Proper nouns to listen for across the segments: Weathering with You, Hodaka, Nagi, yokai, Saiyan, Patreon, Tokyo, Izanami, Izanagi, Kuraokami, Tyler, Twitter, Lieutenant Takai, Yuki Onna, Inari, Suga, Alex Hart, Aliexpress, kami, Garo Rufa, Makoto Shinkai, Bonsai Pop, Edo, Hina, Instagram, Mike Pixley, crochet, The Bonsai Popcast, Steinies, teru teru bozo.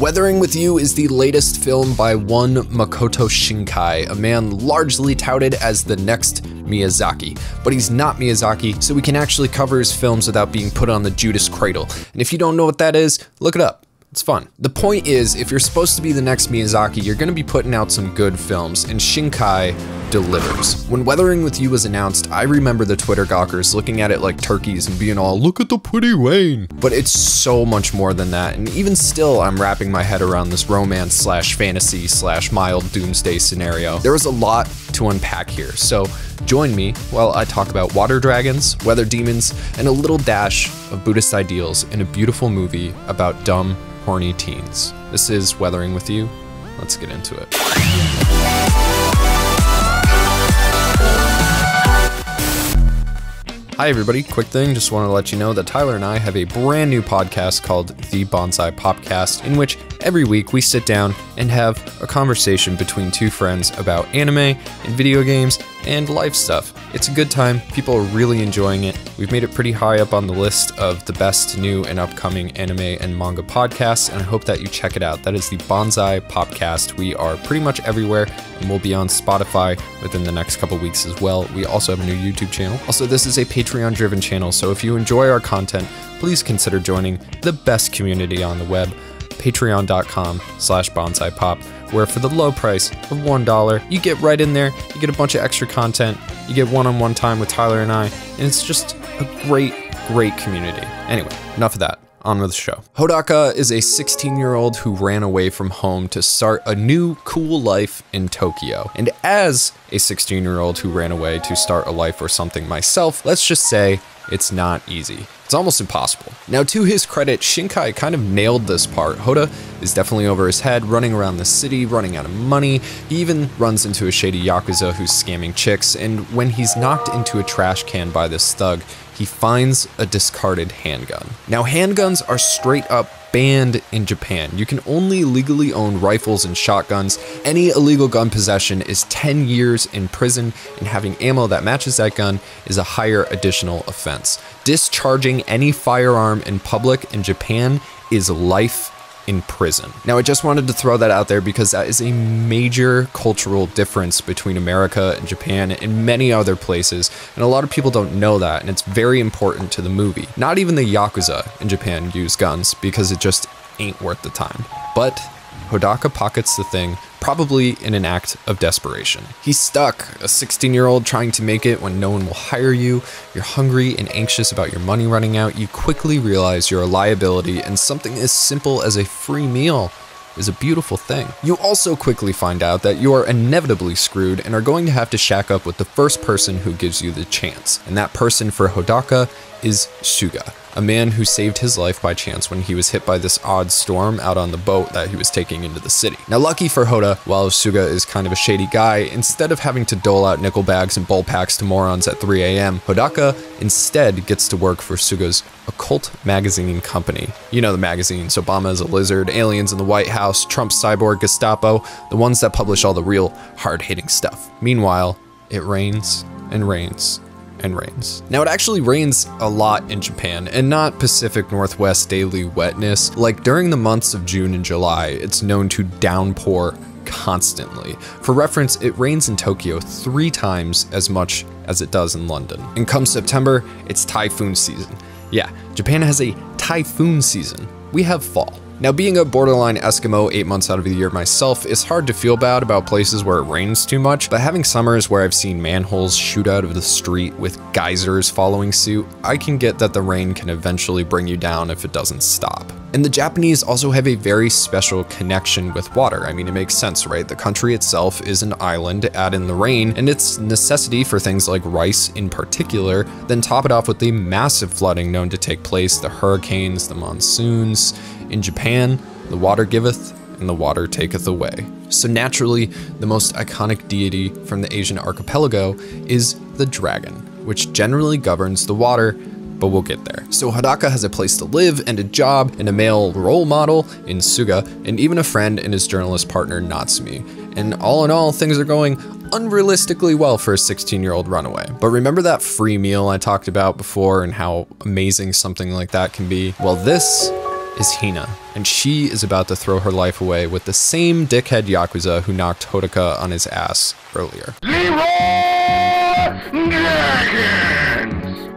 Weathering with You is the latest film by one Makoto Shinkai, a man largely touted as the next Miyazaki. But he's not Miyazaki, so we can actually cover his films without being put on the Judas cradle. And if you don't know what that is, look it up. It's fun. The point is, if you're supposed to be the next Miyazaki, you're going to be putting out some good films, and Shinkai delivers. When Weathering With You was announced, I remember the Twitter gawkers looking at it like turkeys and being all, look at the pretty rain. But it's so much more than that, and even still, I'm wrapping my head around this romance slash fantasy slash mild doomsday scenario. There was a lot to unpack here, so join me while I talk about water dragons, weather demons, and a little dash of Buddhist ideals in a beautiful movie about dumb, horny teens. This is Weathering With You. Let's get into it. Hi everybody, quick thing, just want to let you know that Tyler and I have a brand new podcast called The Bonsai Popcast, in which every week we sit down and have a conversation between two friends about anime and video games and life stuff. It's a good time, people are really enjoying it. We've made it pretty high up on the list of the best new and upcoming anime and manga podcasts, and I hope that you check it out. That is the Bonsai Popcast. We are pretty much everywhere, and we'll be on Spotify within the next couple weeks as well. We also have a new YouTube channel. Also, this is a Patreon-driven channel, so if you enjoy our content, please consider joining the best community on the web, patreon.com/bonsaipop, where for the low price of $1, you get right in there, you get a bunch of extra content, you get one-on-one time with Tyler and I, and it's just a great, great community. Anyway, enough of that. On with the show. Hodaka is a 16-year-old who ran away from home to start a new, cool life in Tokyo. And as a 16-year-old who ran away to start a life or something myself, let's just say it's not easy. It's almost impossible. Now, to his credit, Shinkai kind of nailed this part. Hoda is definitely over his head, running around the city, running out of money. He even runs into a shady yakuza who's scamming chicks, and when he's knocked into a trash can by this thug, he finds a discarded handgun. Now, handguns are straight up banned in Japan. You can only legally own rifles and shotguns. Any illegal gun possession is 10 years in prison, and having ammo that matches that gun is a higher additional offense. Discharging any firearm in public in Japan is life in prison. Now, I just wanted to throw that out there because that is a major cultural difference between America and Japan and many other places, and a lot of people don't know that, and it's very important to the movie. Not even the yakuza in Japan use guns because it just ain't worth the time. But Hodaka pockets the thing, probably in an act of desperation. He's stuck, a 16-year-old trying to make it when no one will hire you. You're hungry and anxious about your money running out. You quickly realize you're a liability, and something as simple as a free meal is a beautiful thing. You also quickly find out that you are inevitably screwed and are going to have to shack up with the first person who gives you the chance. And that person for Hodaka is Suga, a man who saved his life by chance when he was hit by this odd storm out on the boat that he was taking into the city. Now, lucky for Hoda, while Suga is kind of a shady guy, instead of having to dole out nickel bags and bowl packs to morons at 3 a.m., Hodaka instead gets to work for Suga's occult magazine company. You know the magazines, Obama is a Lizard, Aliens in the White House, Trump's Cyborg Gestapo, the ones that publish all the real hard-hitting stuff. Meanwhile, it rains and rains and rains. Now, it actually rains a lot in Japan, and not Pacific Northwest daily wetness. Like during the months of June and July, it's known to downpour constantly. For reference, it rains in Tokyo 3 times as much as it does in London. And come September, it's typhoon season. Yeah, Japan has a typhoon season. We have fall. Now, being a borderline Eskimo 8 months out of the year myself, it's hard to feel bad about places where it rains too much, but having summers where I've seen manholes shoot out of the street with geysers following suit, I can get that the rain can eventually bring you down if it doesn't stop. And the Japanese also have a very special connection with water. I mean, it makes sense, right? The country itself is an island, add in the rain, and its necessity for things like rice in particular, then top it off with the massive flooding known to take place, the hurricanes, the monsoons. In Japan, the water giveth and the water taketh away. So naturally, the most iconic deity from the Asian archipelago is the dragon, which generally governs the water, but we'll get there. So Hodaka has a place to live and a job and a male role model in Suga, and even a friend in his journalist partner Natsumi. And all in all, things are going unrealistically well for a 16-year-old runaway. But remember that free meal I talked about before and how amazing something like that can be? Well, this is Hina, and she is about to throw her life away with the same dickhead Yakuza who knocked Hodaka on his ass earlier.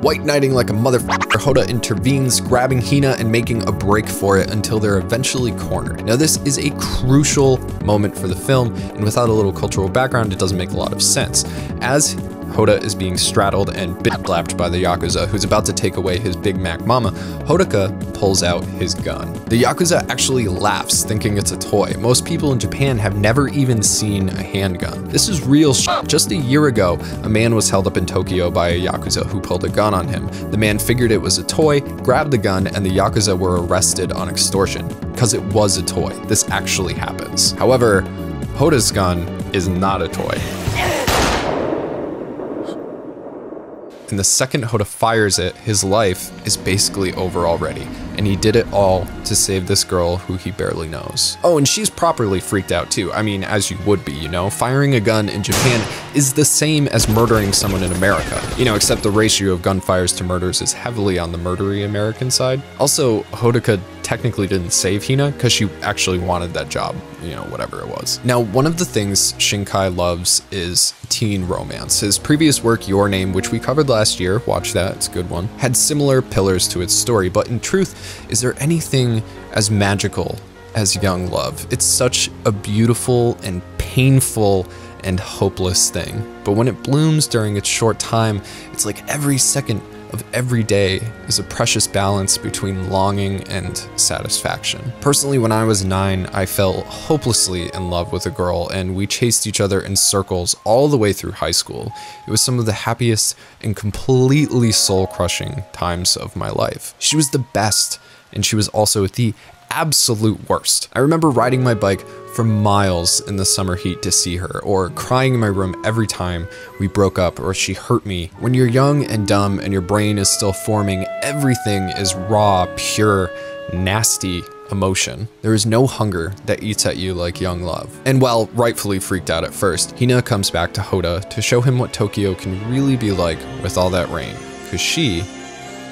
White knighting like a motherfucker, Hoda intervenes, grabbing Hina and making a break for it until they're eventually cornered. Now this is a crucial moment for the film, and without a little cultural background, it doesn't make a lot of sense. As Hoda is being straddled and bitch-clapped by the Yakuza, who's about to take away his Big Mac mama, Hodaka pulls out his gun. The Yakuza actually laughs, thinking it's a toy. Most people in Japan have never even seen a handgun. This is real shit. Just a year ago, a man was held up in Tokyo by a Yakuza who pulled a gun on him. The man figured it was a toy, grabbed the gun, and the Yakuza were arrested on extortion. Because it was a toy. This actually happens. However, Hoda's gun is not a toy. And the second Hoda fires it, his life is basically over already. And he did it all to save this girl who he barely knows. Oh, and she's properly freaked out too. I mean, as you would be, you know? Firing a gun in Japan is the same as murdering someone in America. You know, except the ratio of gunfires to murders is heavily on the murdery American side. Also, Hodaka technically didn't save Hina because she actually wanted that job, you know, whatever it was. Now, one of the things Shinkai loves is teen romance. His previous work, Your Name, which we covered last year, watch that, it's a good one, had similar pillars to its story, but in truth, is there anything as magical as young love? It's such a beautiful and painful and hopeless thing, but when it blooms during its short time, it's like every second of every day is a precious balance between longing and satisfaction. Personally, when I was 9, I fell hopelessly in love with a girl, and we chased each other in circles all the way through high school. It was some of the happiest and completely soul-crushing times of my life. She was the best, and she was also the absolute worst. I remember riding my bike for miles in the summer heat to see her, or crying in my room every time we broke up or she hurt me. When you're young and dumb and your brain is still forming, everything is raw, pure, nasty emotion. There is no hunger that eats at you like young love. And while rightfully freaked out at first, Hina comes back to Hoda to show him what Tokyo can really be like with all that rain, because she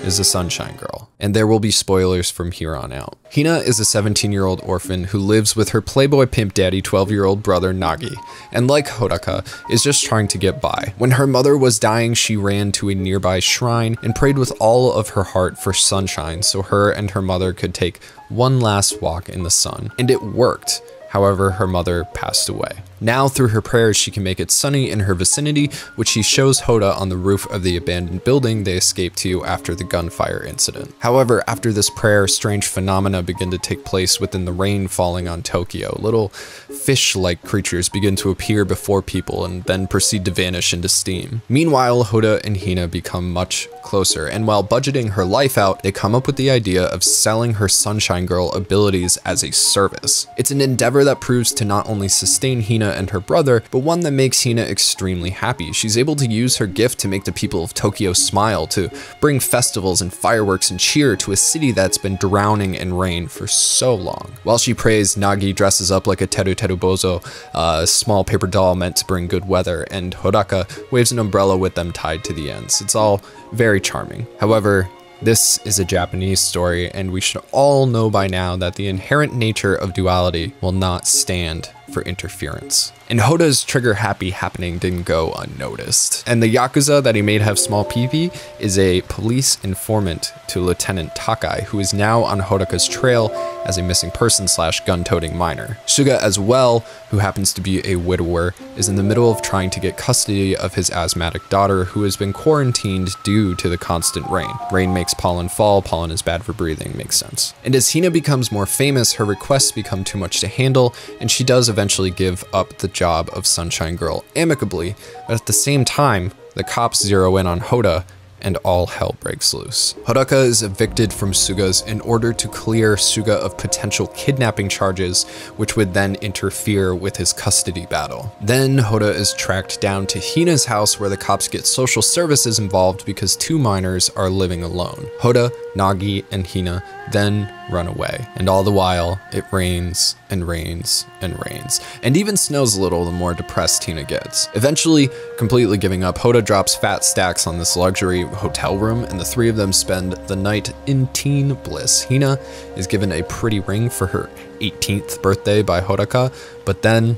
is a sunshine girl, and there will be spoilers from here on out. Hina is a 17-year-old orphan who lives with her playboy pimp daddy 12-year-old brother Nagi, and like Hodaka, is just trying to get by. When her mother was dying, she ran to a nearby shrine and prayed with all of her heart for sunshine so her and her mother could take one last walk in the sun. And it worked. However, her mother passed away. Now, through her prayers, she can make it sunny in her vicinity, which she shows Hoda on the roof of the abandoned building they escaped to after the gunfire incident. However, after this prayer, strange phenomena begin to take place within the rain falling on Tokyo. Little fish-like creatures begin to appear before people and then proceed to vanish into steam. Meanwhile, Hoda and Hina become much closer, and while budgeting her life out, they come up with the idea of selling her Sunshine Girl abilities as a service. It's an endeavor that proves to not only sustain Hina and her brother, but one that makes Hina extremely happy. She's able to use her gift to make the people of Tokyo smile, to bring festivals and fireworks and cheer to a city that's been drowning in rain for so long. While she prays, Nagi dresses up like a teru teru bozo, a small paper doll meant to bring good weather, and Hodaka waves an umbrella with them tied to the ends. It's all very charming. However, this is a Japanese story, and we should all know by now that the inherent nature of duality will not stand for interference. And Hoda's trigger happy happening didn't go unnoticed. And the Yakuza that he made have small pee-pee is a police informant to Lieutenant Takai, who is now on Hodaka's trail as a missing person / gun-toting minor. Suga as well, who happens to be a widower, is in the middle of trying to get custody of his asthmatic daughter, who has been quarantined due to the constant rain. Rain makes pollen fall, pollen is bad for breathing, makes sense. And as Hina becomes more famous, her requests become too much to handle, and she does eventually give up the job of Sunshine Girl amicably, but at the same time, the cops zero in on Hoda and all hell breaks loose. Hodaka is evicted from Suga's in order to clear Suga of potential kidnapping charges, which would then interfere with his custody battle. Then Hoda is tracked down to Hina's house, where the cops get social services involved because two minors are living alone. Hoda Nagi and Hina then run away. And all the while, it rains and rains and rains. And even snows a little the more depressed Hina gets. Eventually, completely giving up, Hoda drops fat stacks on this luxury hotel room, and the three of them spend the night in teen bliss. Hina is given a pretty ring for her 18th birthday by Hodaka, but then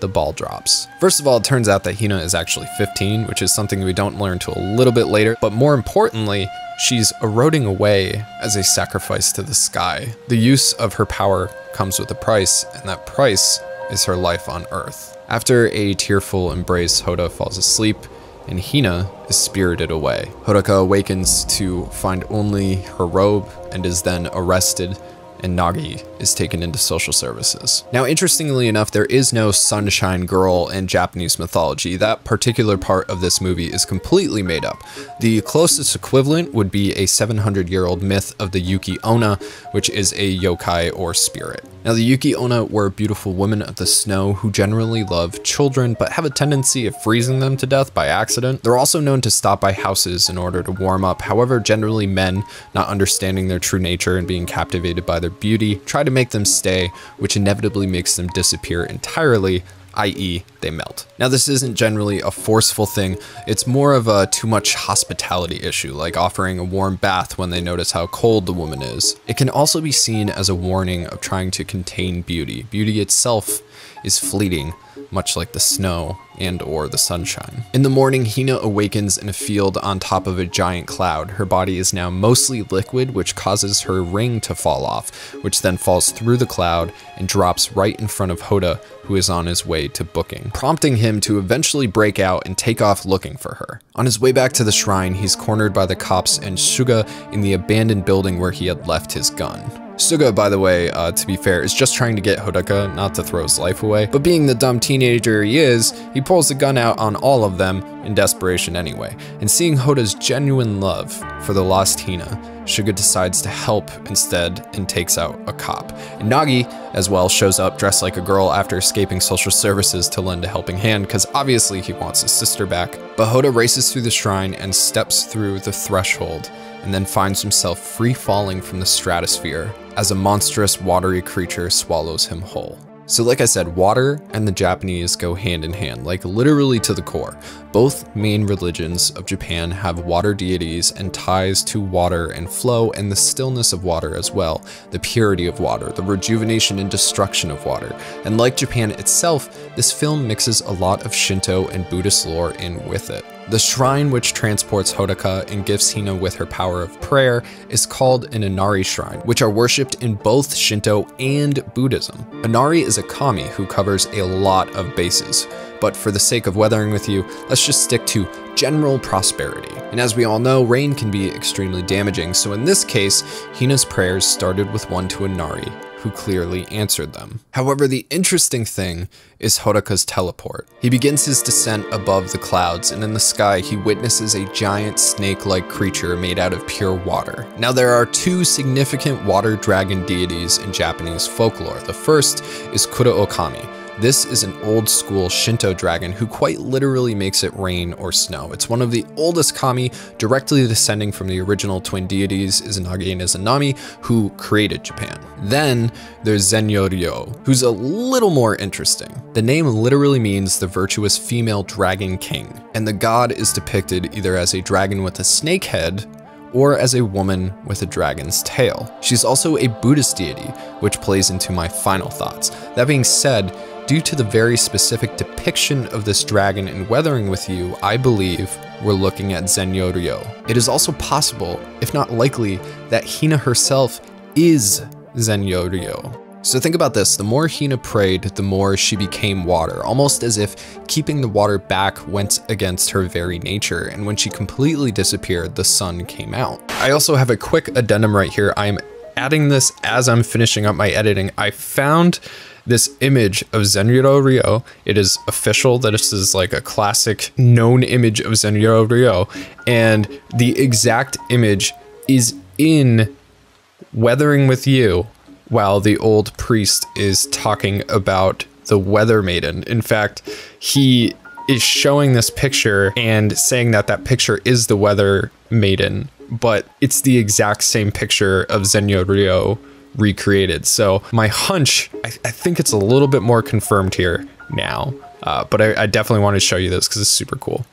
the ball drops. First of all, it turns out that Hina is actually 15, which is something we don't learn until a little bit later, but more importantly, she's eroding away as a sacrifice to the sky. The use of her power comes with a price, and that price is her life on Earth. After a tearful embrace, Hoda falls asleep, and Hina is spirited away. Hodaka awakens to find only her robe and is then arrested, and Nagi is taken into social services. Now, interestingly enough, there is no sunshine girl in Japanese mythology. That particular part of this movie is completely made up. The closest equivalent would be a 700-year-old myth of the Yuki Onna, which is a yokai or spirit. Now, the Yuki Onna were beautiful women of the snow who generally love children, but have a tendency of freezing them to death by accident. They're also known to stop by houses in order to warm up. However, generally men, not understanding their true nature and being captivated by their beauty, try to make them stay, which inevitably makes them disappear entirely, i.e. they melt. Now, this isn't generally a forceful thing. It's more of a too much hospitality issue, like offering a warm bath when they notice how cold the woman is. It can also be seen as a warning of trying to contain beauty. Beauty itself is fleeting, much like the snow and or the sunshine. In the morning, Hina awakens in a field on top of a giant cloud. Her body is now mostly liquid, which causes her ring to fall off, which then falls through the cloud and drops right in front of Hoda, who is on his way to booking, prompting him to eventually break out and take off looking for her. On his way back to the shrine, he's cornered by the cops and Suga in the abandoned building where he had left his gun. Suga, by the way, to be fair, is just trying to get Hodaka, not to throw his life away, but being the dumb teenager he is, he pulls the gun out on all of them in desperation anyway. And seeing Hoda's genuine love for the lost Hina, Suga decides to help instead and takes out a cop. And Nagi, as well, shows up dressed like a girl after escaping social services to lend a helping hand, because obviously he wants his sister back. But Hoda races through the shrine and steps through the threshold, and then finds himself free falling from the stratosphere as a monstrous watery creature swallows him whole. So like I said, water and the Japanese go hand in hand, like literally to the core. Both main religions of Japan have water deities and ties to water and flow and the stillness of water as well, the purity of water, the rejuvenation and destruction of water. And like Japan itself, this film mixes a lot of Shinto and Buddhist lore in with it. The shrine which transports Hodaka and gifts Hina with her power of prayer is called an Inari shrine, which are worshipped in both Shinto and Buddhism. Inari is a kami who covers a lot of bases, but for the sake of weathering with you, let's just stick to general prosperity. And as we all know, rain can be extremely damaging, so in this case, Hina's prayers started with one to Inari, who clearly answered them. However, the interesting thing is Hodaka's teleport. He begins his descent above the clouds, and in the sky he witnesses a giant snake-like creature made out of pure water. Now, there are two significant water dragon deities in Japanese folklore. The first is Kuraokami. This is an old-school Shinto dragon who quite literally makes it rain or snow. It's one of the oldest kami, directly descending from the original twin deities Izanagi and Izanami, who created Japan. Then there's Zennyo Ryūō, who's a little more interesting. The name literally means the virtuous female dragon king, and the god is depicted either as a dragon with a snake head or as a woman with a dragon's tail. She's also a Buddhist deity, which plays into my final thoughts. That being said, due to the very specific depiction of this dragon in Weathering With You, I believe we're looking at Zennyo Ryūō. It is also possible, if not likely, that Hina herself is Zennyo Ryūō. So think about this, the more Hina prayed, the more she became water, almost as if keeping the water back went against her very nature, and when she completely disappeared, the sun came out. I also have a quick addendum right here. I'm adding this as I'm finishing up my editing. I found this image of Zennyo Ryūō. It is official that this is like a classic known image of Zennyo Ryūō, and the exact image is in Weathering With You, while the old priest is talking about the weather maiden. In fact, he is showing this picture and saying that that picture is the weather maiden but it's the exact same picture of Zennyo Ryūō recreated. So my hunch, I think it's a little bit more confirmed here now, but I definitely want to show you this because it's super cool.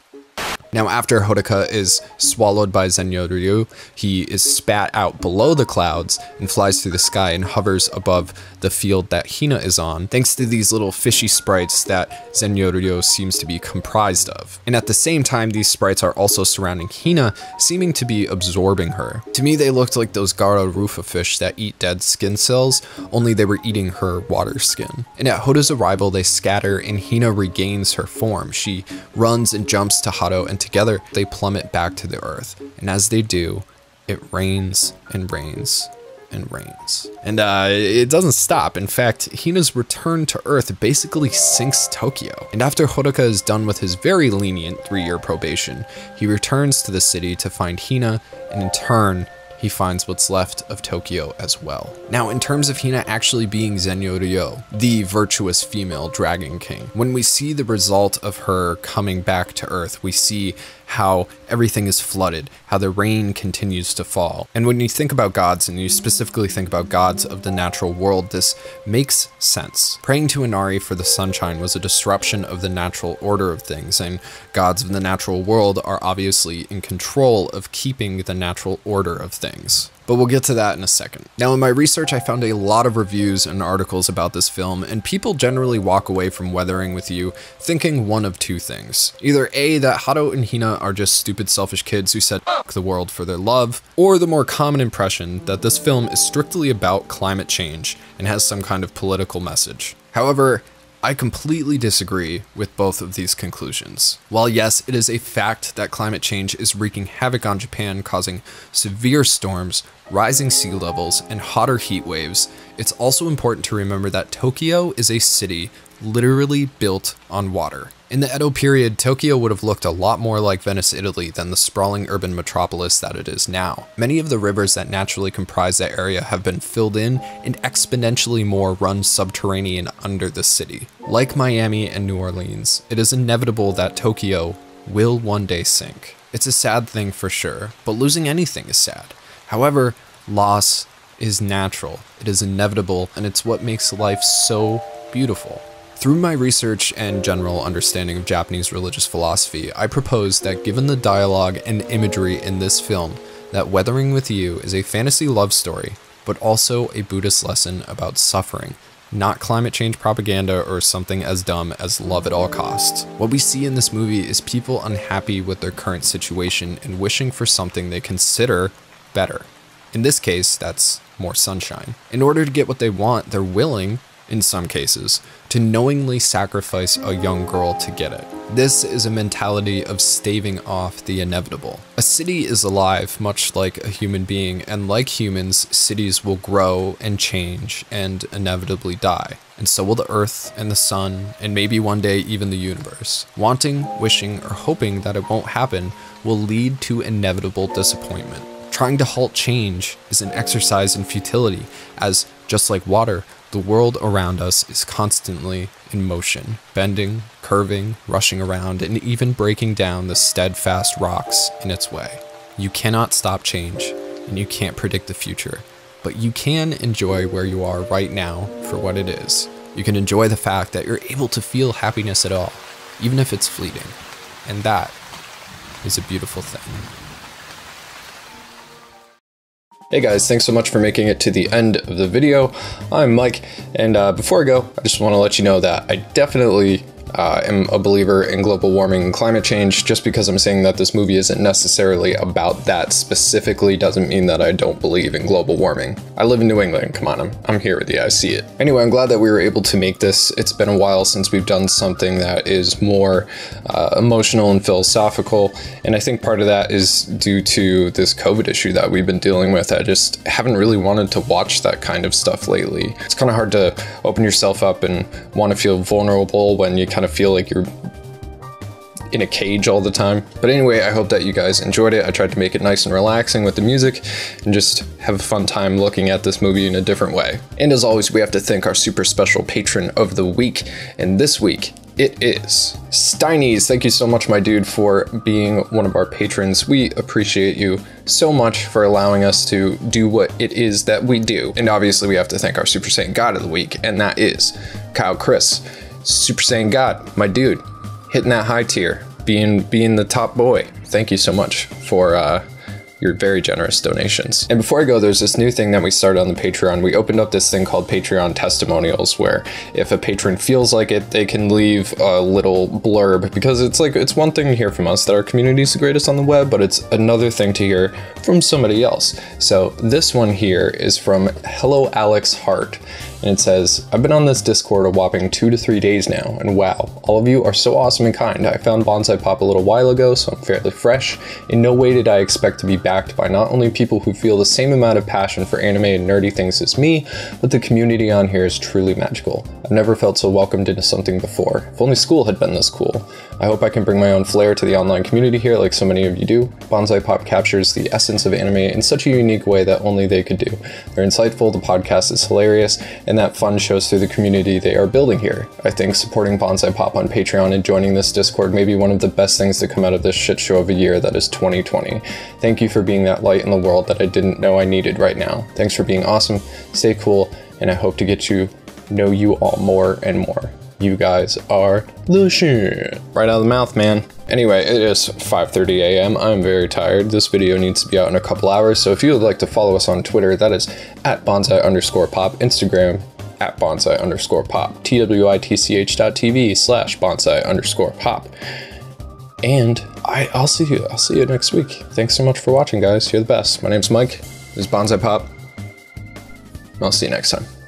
Now, after Hodaka is swallowed by Zennyo Ryūō, he is spat out below the clouds and flies through the sky and hovers above the field that Hina is on, thanks to these little fishy sprites that Zennyo Ryūō seems to be comprised of. And at the same time, these sprites are also surrounding Hina, seeming to be absorbing her. To me, they looked like those Garo Rufa fish that eat dead skin cells, only they were eating her water skin. And at Hoda's arrival, they scatter and Hina regains her form. She runs and jumps to Hado, and together they plummet back to the earth, and as they do, it rains and rains and rains, and it doesn't stop. In fact, Hina's return to earth basically sinks Tokyo. And after Hodaka is done with his very lenient 3-year probation, he returns to the city to find Hina, and in turn he finds what's left of Tokyo as well. Now, in terms of Hina actually being Zennyo Ryūō, the virtuous female dragon king, when we see the result of her coming back to earth, we see how everything is flooded, how the rain continues to fall. And when you think about gods, and you specifically think about gods of the natural world, this makes sense. Praying to Inari for the sunshine was a disruption of the natural order of things, and gods of the natural world are obviously in control of keeping the natural order of things. But we'll get to that in a second. Now, in my research, I found a lot of reviews and articles about this film, and people generally walk away from Weathering with You thinking one of two things. Either A, that Hado and Hina are just stupid, selfish kids who said "f*** the world" for their love, or the more common impression that this film is strictly about climate change and has some kind of political message. However, I completely disagree with both of these conclusions. While yes, it is a fact that climate change is wreaking havoc on Japan, causing severe storms, rising sea levels, and hotter heat waves, it's also important to remember that Tokyo is a city literally built on water. In the Edo period, Tokyo would have looked a lot more like Venice, Italy than the sprawling urban metropolis that it is now. Many of the rivers that naturally comprise that area have been filled in, and exponentially more run subterranean under the city. Like Miami and New Orleans, it is inevitable that Tokyo will one day sink. It's a sad thing for sure, but losing anything is sad. However, loss is natural, it is inevitable, and it's what makes life so beautiful. Through my research and general understanding of Japanese religious philosophy, I propose that given the dialogue and imagery in this film, that Weathering with You is a fantasy love story, but also a Buddhist lesson about suffering, not climate change propaganda or something as dumb as love at all costs. What we see in this movie is people unhappy with their current situation and wishing for something they consider better. In this case, that's more sunshine. In order to get what they want, they're willing, in some cases, to knowingly sacrifice a young girl to get it. This is a mentality of staving off the inevitable. A city is alive, much like a human being, and like humans, cities will grow and change and inevitably die. And so will the earth and the sun, and maybe one day even the universe. Wanting, wishing, or hoping that it won't happen will lead to inevitable disappointment. Trying to halt change is an exercise in futility, as just like water, the world around us is constantly in motion, bending, curving, rushing around, and even breaking down the steadfast rocks in its way. You cannot stop change, and you can't predict the future, but you can enjoy where you are right now for what it is. You can enjoy the fact that you're able to feel happiness at all, even if it's fleeting, and that is a beautiful thing. Hey guys, thanks so much for making it to the end of the video. I'm Mike, and before I go, I just want to let you know that I definitely am a believer in global warming and climate change. Just because I'm saying that this movie isn't necessarily about that specifically doesn't mean that I don't believe in global warming. I live in New England, come on, I'm here with you, I see it. Anyway, I'm glad that we were able to make this. It's been a while since we've done something that is more emotional and philosophical, and I think part of that is due to this COVID issue that we've been dealing with. I just haven't really wanted to watch that kind of stuff lately. It's kind of hard to open yourself up and want to feel vulnerable when you kind of feel like you're in a cage all the time. But anyway, I hope that you guys enjoyed it. I tried to make it nice and relaxing with the music and just have a fun time looking at this movie in a different way. And as always, we have to thank our super special patron of the week. And this week, it is. Steinies, thank you so much, my dude, for being one of our patrons. We appreciate you so much for allowing us to do what it is that we do. And obviously we have to thank our Super Saiyan God of the week, and that is Kyle Chris. Super Saiyan God, my dude, hitting that high tier, being the top boy. Thank you so much for your very generous donations. And before I go, there's this new thing that we started on the Patreon. We opened up this thing called Patreon Testimonials, where if a patron feels like it, they can leave a little blurb, because it's one thing to hear from us that our community is the greatest on the web, but it's another thing to hear from somebody else. So this one here is from Hello Alex Hart, and it says, I've been on this Discord a whopping 2 to 3 days now, and wow, all of you are so awesome and kind. I found Bonsai Pop a little while ago, so I'm fairly fresh. In no way did I expect to be back by not only people who feel the same amount of passion for anime and nerdy things as me, but the community on here is truly magical. I've never felt so welcomed into something before. If only school had been this cool. I hope I can bring my own flair to the online community here like so many of you do. Bonsai Pop captures the essence of anime in such a unique way that only they could do. They're insightful, the podcast is hilarious, and that fun shows through the community they are building here. I think supporting Bonsai Pop on Patreon and joining this Discord may be one of the best things to come out of this shit show of a year that is 2020. Thank you for being that light in the world that I didn't know I needed right now. Thanks for being awesome, stay cool, and I hope to get to know you all more and more. You guys are the shit. Right out of the mouth, man. Anyway, it is 5:30 a.m. I'm very tired. This video needs to be out in a couple hours, so if you would like to follow us on Twitter, that is @bonsai_pop, Instagram, @bonsai_pop, twitch.tv/bonsai_pop. And I'll see you. I'll see you next week. Thanks so much for watching, guys. You're the best. My name's Mike. This is Bonsai Pop. And I'll see you next time.